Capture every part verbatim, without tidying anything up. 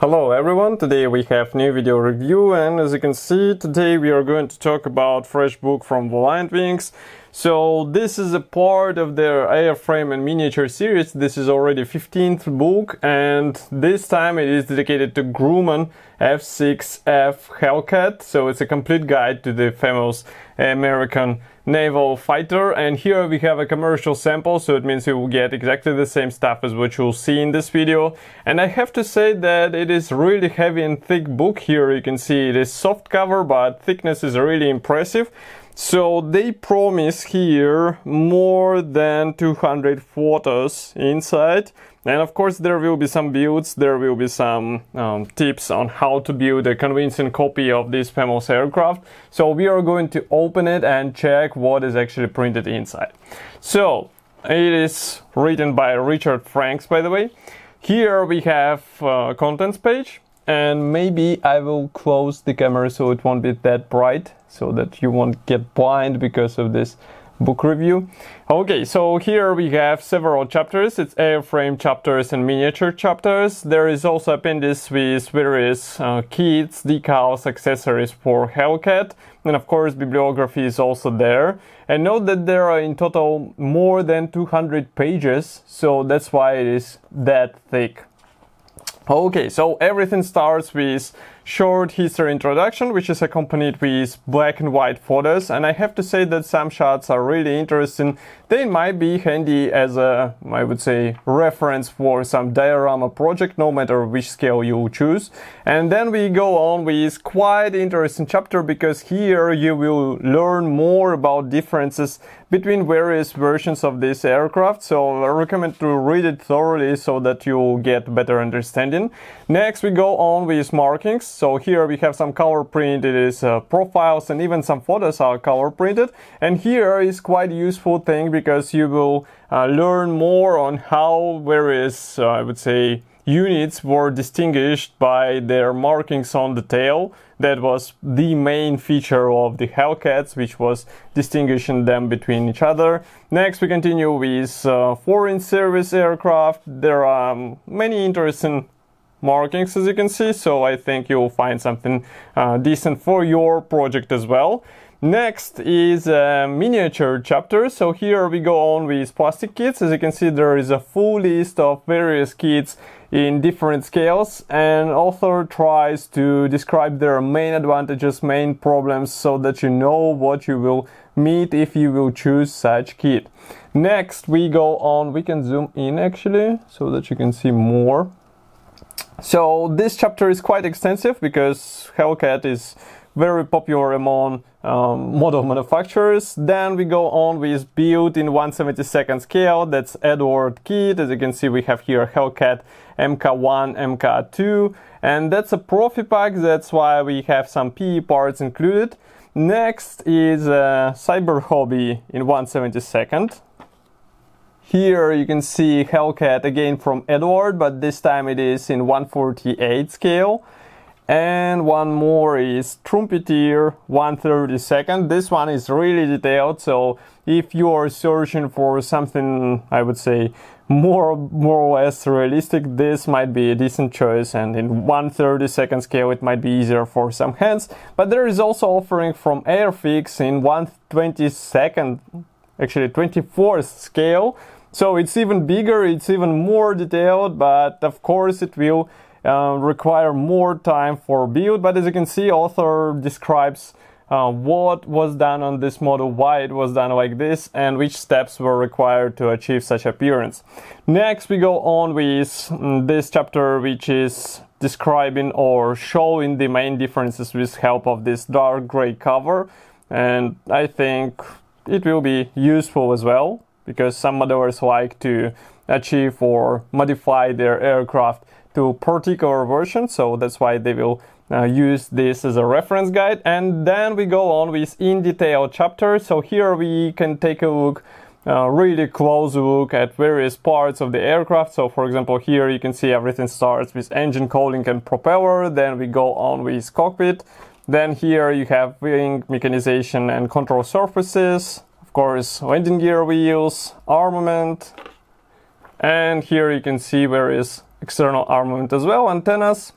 Hello everyone, today we have new video review, and as you can see, today we are going to talk about fresh book from Valiant Wings. So this is a part of their Airframe and Miniature series. This is already fifteenth book, and this time it is dedicated to Grumman F six F Hellcat. So it's a complete guide to the famous American naval fighter, and here we have a commercial sample, so it means you will get exactly the same stuff as what you'll see in this video. And I have to say that it is really heavy and thick book. Here you can see it is soft cover, but thickness is really impressive. So they promise here more than two hundred photos inside, and of course there will be some builds, there will be some um, tips on how to build a convincing copy of this famous aircraft. So we are going to open it and check what is actually printed inside. So it is written by Richard Franks, by the way. Here we have uh, contents page. And maybe I will close the camera so it won't be that bright, so that you won't get blind because of this book review. Okay, so here we have several chapters. It's airframe chapters and miniature chapters. There is also appendix with various uh, kits, decals, accessories for Hellcat. And of course bibliography is also there. And note that there are in total more than two hundred pages, so that's why it is that thick. Okay, so everything starts with short history introduction, which is accompanied with black and white photos, and I have to say that some shots are really interesting. They might be handy as a, I would say, reference for some diorama project, no matter which scale you choose. And then we go on with quite interesting chapter, because here you will learn more about differences between various versions of this aircraft, so I recommend to read it thoroughly so that you'll get better understanding. Next we go on with markings. So here we have some color print, it is uh, profiles, and even some photos are color printed. And here is quite a useful thing, because you will uh, learn more on how various, uh, I would say, units were distinguished by their markings on the tail. That was the main feature of the Hellcats, which was distinguishing them between each other. Next we continue with uh, foreign service aircraft. There are um, many interesting markings, as you can see, so I think you'll find something uh, decent for your project as well. Next is a miniature chapter, so here we go on with plastic kits. As you can see, there is a full list of various kits in different scales, and author tries to describe their main advantages, main problems, so that you know what you will meet if you will choose such kit. Next we go on, we can zoom in actually, so that you can see more. So this chapter is quite extensive, because Hellcat is very popular among um, model manufacturers. Then we go on with build in one seventy-second scale. That's Eduard kit. As you can see, we have here Hellcat M K one, M K two, and that's a profi pack. That's why we have some P E parts included. Next is uh, Cyber Hobby in one seventy-second. Here you can see Hellcat again from Eduard, but this time it is in one forty-eighth scale. And one more is Trumpeter one thirty-second. This one is really detailed, so if you are searching for something, I would say, more, more or less realistic, this might be a decent choice, and in one thirty-second scale it might be easier for some hands. But there is also offering from Airfix in one twenty-second, actually twenty-fourth scale, so it's even bigger, it's even more detailed, but of course it will Uh, require more time for build. But as you can see, author describes uh, what was done on this model, why it was done like this, and which steps were required to achieve such appearance. Next we go on with this chapter, which is describing or showing the main differences with help of this dark gray cover, and I think it will be useful as well, because some modelers like to achieve or modify their aircraft to particular version, so that's why they will uh, use this as a reference guide. And then we go on with in detail chapter. So here we can take a look, uh, really close look at various parts of the aircraft. So for example, here you can see everything starts with engine, cowling and propeller, then we go on with cockpit, then here you have wing mechanization and control surfaces, of course landing gear wheels, armament, and here you can see various external armament as well, antennas,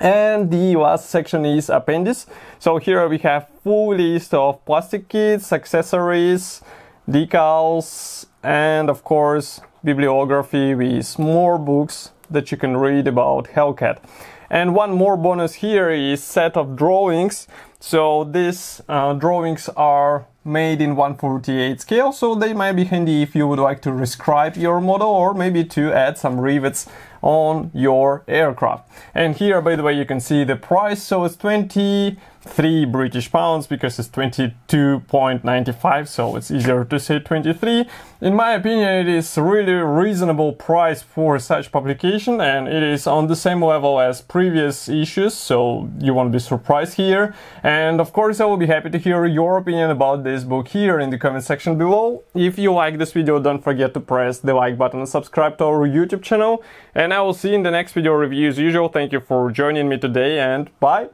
And the last section is appendices. So here we have full list of plastic kits, accessories, decals, and of course bibliography with more books that you can read about Hellcat. And one more bonus here is set of drawings. So these uh, drawings are made in one forty-eighth scale, so they might be handy if you would like to rescribe your model or maybe to add some rivets on your aircraft. And here, by the way, you can see the price. So it's twenty-three British pounds because it's twenty-two point nine five, so it's easier to say twenty-three. In my opinion, it is really reasonable price for such publication, and it is on the same level as previous issues, so you won't be surprised here. And of course, I will be happy to hear your opinion about this book here in the comment section below. If you like this video, don't forget to press the like button and subscribe to our YouTube channel, and I will see you in the next video review. As usual, thank you for joining me today, and bye!